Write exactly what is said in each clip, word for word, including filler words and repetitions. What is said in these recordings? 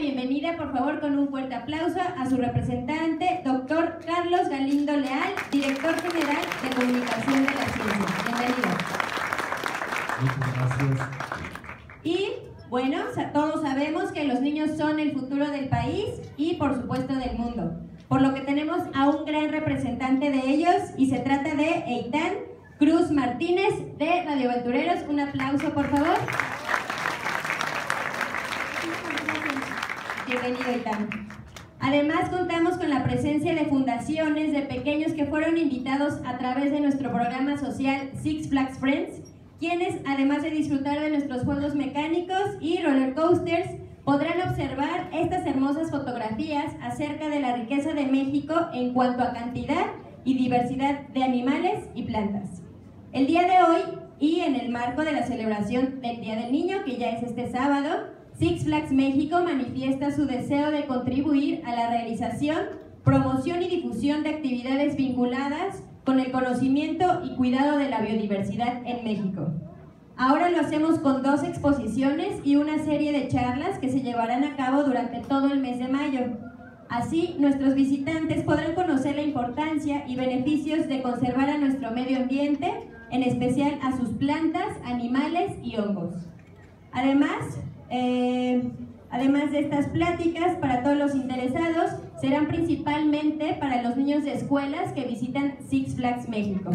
bienvenida, por favor, con un fuerte aplauso a su representante, doctor Carlos Galindo Leal, director general de Comunicación de la Ciencia. Bienvenido. Muchas gracias. Y, bueno, todos sabemos que los niños son el futuro del país y, por supuesto, del mundo. Por lo que tenemos a un gran representante de ellos y se trata de Eitan Cruz Martínez de Radioventureros. Un aplauso, por favor. Bienvenido, Eitan. Además, contamos con la presencia de fundaciones de pequeños que fueron invitados a través de nuestro programa social Six Flags Friends, quienes, además de disfrutar de nuestros juegos mecánicos y roller coasters, podrán observar estas hermosas fotografías acerca de la riqueza de México en cuanto a cantidad y diversidad de animales y plantas. El día de hoy, y en el marco de la celebración del Día del Niño, que ya es este sábado, Six Flags México manifiesta su deseo de contribuir a la realización, promoción y difusión de actividades vinculadas con el conocimiento y cuidado de la biodiversidad en México. Ahora lo hacemos con dos exposiciones y una serie de charlas que se llevarán a cabo durante todo el mes de mayo. Así, nuestros visitantes podrán conocer la importancia y beneficios de conservar a nuestro medio ambiente, en especial a sus plantas, animales y hongos. Además, Eh, además de estas pláticas, para todos los interesados, serán principalmente para los niños de escuelas que visitan Six Flags México.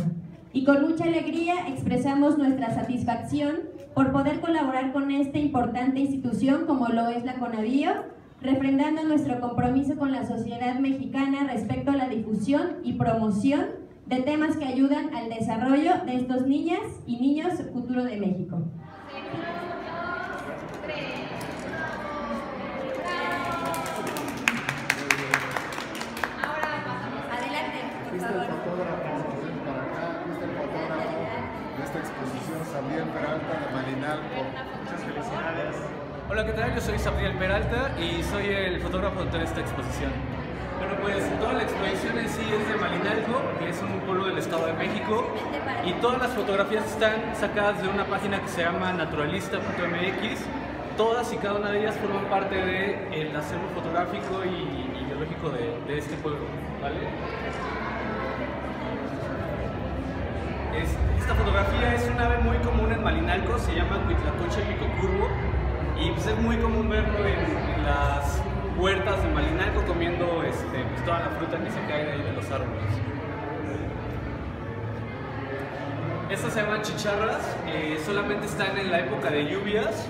Y con mucha alegría expresamos nuestra satisfacción por poder colaborar con esta importante institución como lo es la CONABIO, refrendando nuestro compromiso con la sociedad mexicana respecto a la difusión y promoción de temas que ayudan al desarrollo de estos niñas y niños futuro de México. Samuel Peralta de Malinalco. Muchas felicidades. Hola, ¿qué tal? Yo soy Samuel Peralta y soy el fotógrafo de toda esta exposición. Bueno, pues toda la exposición en sí es de Malinalco, que es un pueblo del Estado de México, y todas las fotografías están sacadas de una página que se llama naturalista punto m x. Todas y cada una de ellas forman parte del acervo fotográfico y, y biológico de, de este pueblo, ¿vale? Esta fotografía es un ave muy común en Malinalco, se llama Huitlacoche Micocurvo, y pues es muy común verlo en, en las huertas de Malinalco comiendo este, pues toda la fruta que se cae de ahí de los árboles. Estas se llaman chicharras, eh, solamente están en la época de lluvias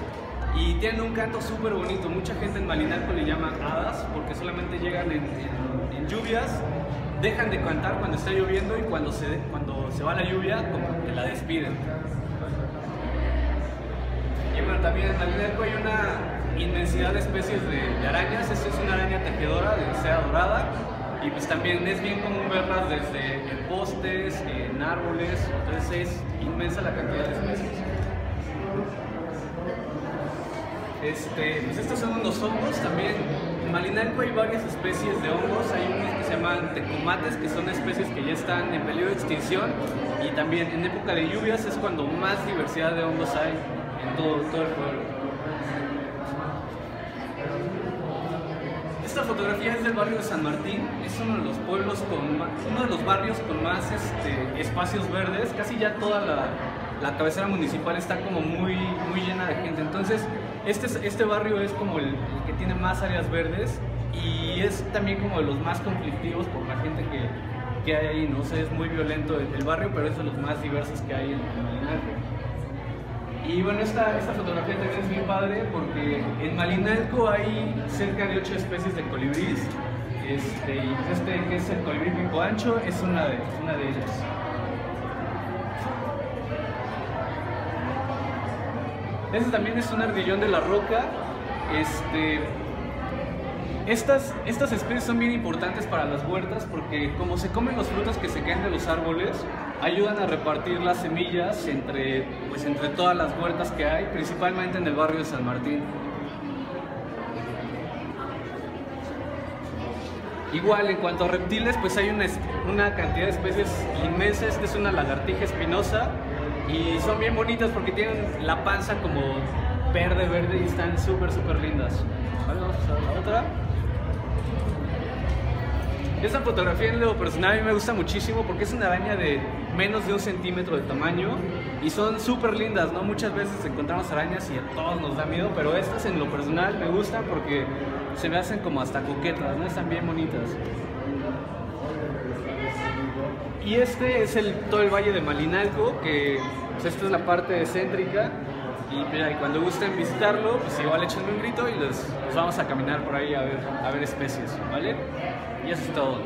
y tienen un canto súper bonito. Mucha gente en Malinalco le llama hadas porque solamente llegan en, en, en lluvias. Dejan de cantar cuando está lloviendo y cuando se, cuando se va la lluvia, como que la despiden. Y bueno, también en Malinalco hay una inmensidad de especies de, de arañas. Esta es una araña tejedora de seda dorada y pues también es bien común verlas desde en postes, en árboles, entonces es inmensa la cantidad de especies. Este, pues estos son unos hongos también. En Malinalco hay varias especies de hongos, hay unos que se llaman tecomates, que son especies que ya están en peligro de extinción, y también en época de lluvias es cuando más diversidad de hongos hay en todo, todo el pueblo. Esta fotografía es del barrio de San Martín, es uno de los pueblos con más, uno de los barrios con más este, espacios verdes. Casi ya toda la, la cabecera municipal está como muy, muy llena de gente, entonces Este, este barrio es como el, el que tiene más áreas verdes y es también como de los más conflictivos por la gente que, que hay ahí, no sé, es muy violento el, el barrio, pero es de los más diversos que hay en Malinalco. Y bueno, esta, esta fotografía también es bien padre porque en Malinalco hay cerca de ocho especies de colibríes, este, y este que es el colibrí pico ancho es una de, una de ellas. Este también es un ardillón de la roca. Este, estas, estas especies son bien importantes para las huertas porque como se comen los frutos que se caen de los árboles, ayudan a repartir las semillas entre, pues, entre todas las huertas que hay, principalmente en el barrio de San Martín. Igual, en cuanto a reptiles, pues hay una, una cantidad de especies inmensas. Esta es una lagartija espinosa. Y son bien bonitas porque tienen la panza como verde, verde, y están súper, súper lindas. Vale, vamos a hacer la otra. Esta fotografía en lo personal a mí me gusta muchísimo porque es una araña de menos de un centímetro de tamaño y son súper lindas, ¿no? Muchas veces encontramos arañas y a todos nos da miedo, pero estas en lo personal me gustan porque se me hacen como hasta coquetas, ¿no? Están bien bonitas. Y este es el, todo el valle de Malinalco, que pues esta es la parte céntrica, y mira, cuando gusten visitarlo, pues igual échenme un grito y los, los vamos a caminar por ahí a ver, a ver especies, ¿vale? Y eso es todo.